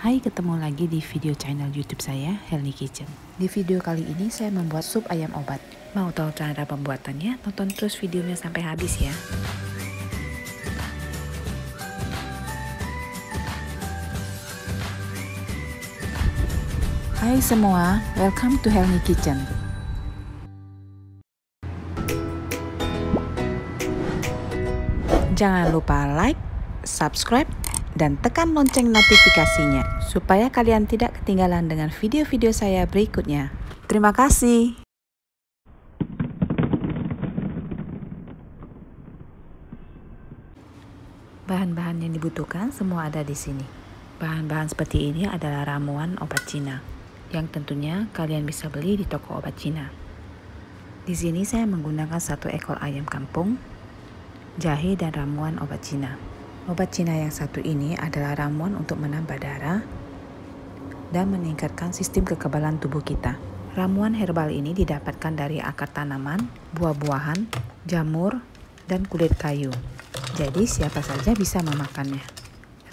Hai, ketemu lagi di video channel YouTube saya, Helni Kitchen. Di video kali ini saya membuat sup ayam obat. Mau tahu cara pembuatannya? Tonton terus videonya sampai habis ya. Hai semua, welcome to Helni Kitchen. Jangan lupa like, subscribe, dan tekan lonceng notifikasinya supaya kalian tidak ketinggalan dengan video-video saya berikutnya. Terima kasih. Bahan-bahan yang dibutuhkan semua ada di sini. Bahan-bahan seperti ini adalah ramuan obat Cina yang tentunya kalian bisa beli di toko obat Cina. Di sini saya menggunakan 1 ekor ayam kampung, jahe, dan ramuan obat Cina. Obat Cina yang satu ini adalah ramuan untuk menambah darah dan meningkatkan sistem kekebalan tubuh kita. Ramuan herbal ini didapatkan dari akar tanaman, buah-buahan, jamur, dan kulit kayu. Jadi siapa saja bisa memakannya.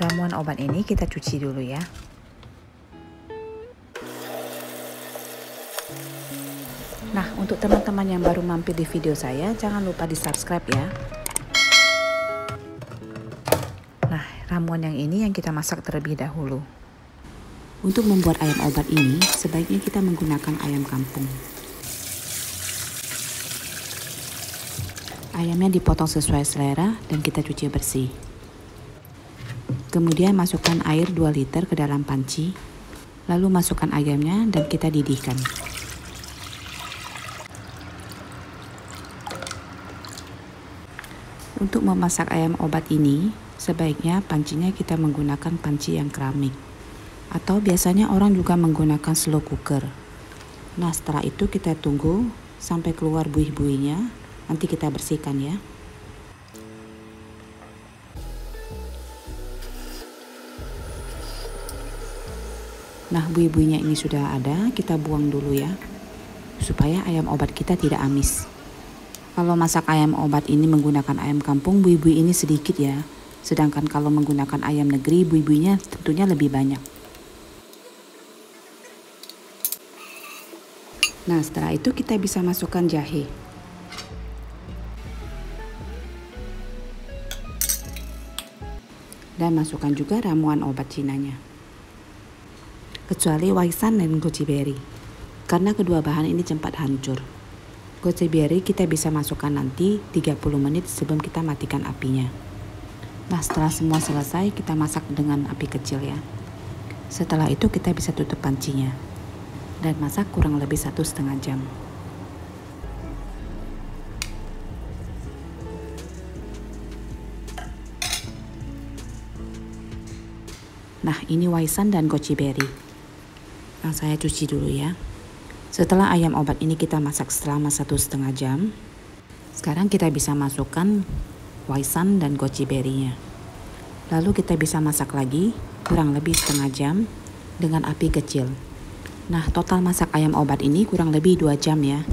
Ramuan obat ini kita cuci dulu ya. Nah, untuk teman-teman yang baru mampir di video saya, jangan lupa di-subscribe ya. Ramuan yang ini yang kita masak terlebih dahulu. Untuk membuat ayam obat ini, sebaiknya kita menggunakan ayam kampung. Ayamnya dipotong sesuai selera dan kita cuci bersih. Kemudian masukkan air 2 liter ke dalam panci, lalu masukkan ayamnya dan kita didihkan. Untuk memasak ayam obat ini, sebaiknya pancinya kita menggunakan panci yang keramik, atau biasanya orang juga menggunakan slow cooker. Nah, setelah itu kita tunggu sampai keluar buih-buihnya, nanti kita bersihkan ya. Nah, buih-buihnya ini sudah ada, kita buang dulu ya, supaya ayam obat kita tidak amis. Kalau masak ayam obat ini menggunakan ayam kampung, buih-buih ini sedikit ya. Sedangkan kalau menggunakan ayam negeri, buih-buihnya tentunya lebih banyak. Nah, setelah itu kita bisa masukkan jahe. Dan masukkan juga ramuan obat Cinanya. Kecuali waisan dan goji beri. Karena kedua bahan ini cepat hancur. Goji beri kita bisa masukkan nanti 30 menit sebelum kita matikan apinya. Nah, setelah semua selesai, kita masak dengan api kecil ya. Setelah itu kita bisa tutup pancinya dan masak kurang lebih 1,5 jam. Nah, ini waisan dan goji beri yang saya cuci dulu ya. Setelah ayam obat ini kita masak selama 1,5 jam, sekarang kita bisa masukkan waisan dan goji berinya. Lalu kita bisa masak lagi kurang lebih 1/2 jam dengan api kecil. Nah, total masak ayam obat ini kurang lebih 2 jam ya.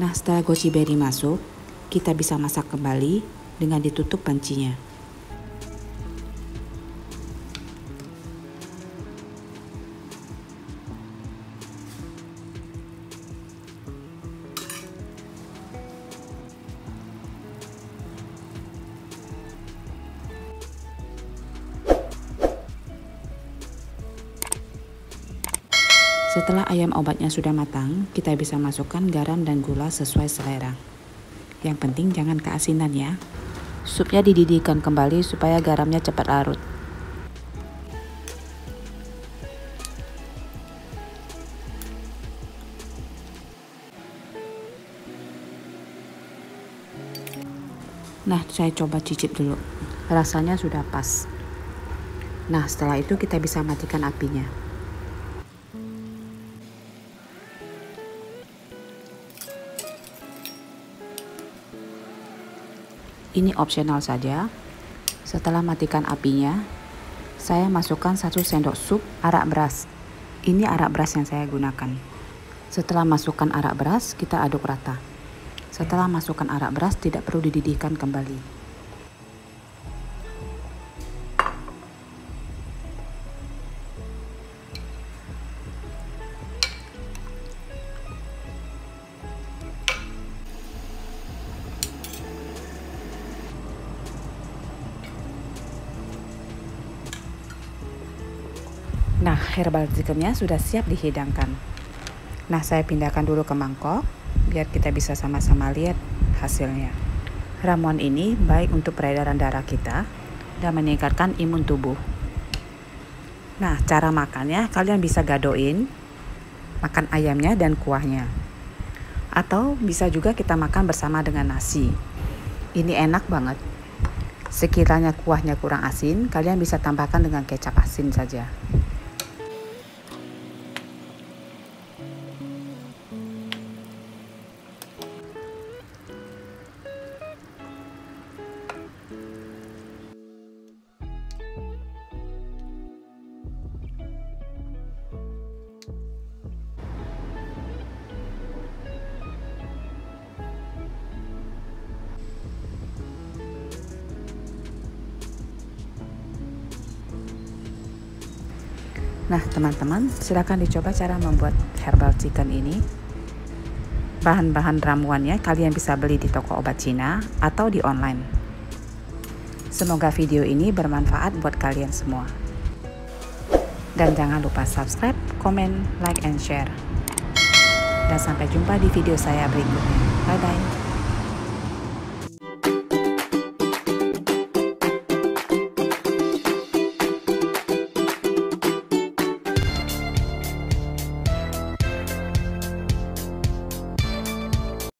Nah, setelah goji beri masuk, kita bisa masak kembali dengan ditutup pancinya. Setelah ayam obatnya sudah matang, kita bisa masukkan garam dan gula sesuai selera. Yang penting jangan keasinan ya. Supnya dididihkan kembali supaya garamnya cepat larut. Nah, saya coba cicip dulu. Rasanya sudah pas. Nah, setelah itu kita bisa matikan apinya. Ini opsional saja. Setelah matikan apinya, saya masukkan 1 sendok sup arak beras. Ini arak beras yang saya gunakan. Setelah masukkan arak beras, kita aduk rata. Setelah masukkan arak beras, tidak perlu dididihkan kembali. Nah, herbal zikirnya sudah siap dihidangkan. Nah, saya pindahkan dulu ke mangkok biar kita bisa sama-sama lihat hasilnya. Ramuan ini baik untuk peredaran darah kita dan meningkatkan imun tubuh. Nah, cara makannya kalian bisa gadoin, makan ayamnya dan kuahnya. Atau bisa juga kita makan bersama dengan nasi. Ini enak banget. Sekiranya kuahnya kurang asin, kalian bisa tambahkan dengan kecap asin saja. Nah teman-teman, silahkan dicoba cara membuat herbal chicken ini. Bahan-bahan ramuannya kalian bisa beli di toko obat Cina atau di online. Semoga video ini bermanfaat buat kalian semua. Dan jangan lupa subscribe, komen, like, and share. Dan sampai jumpa di video saya berikutnya. Bye-bye.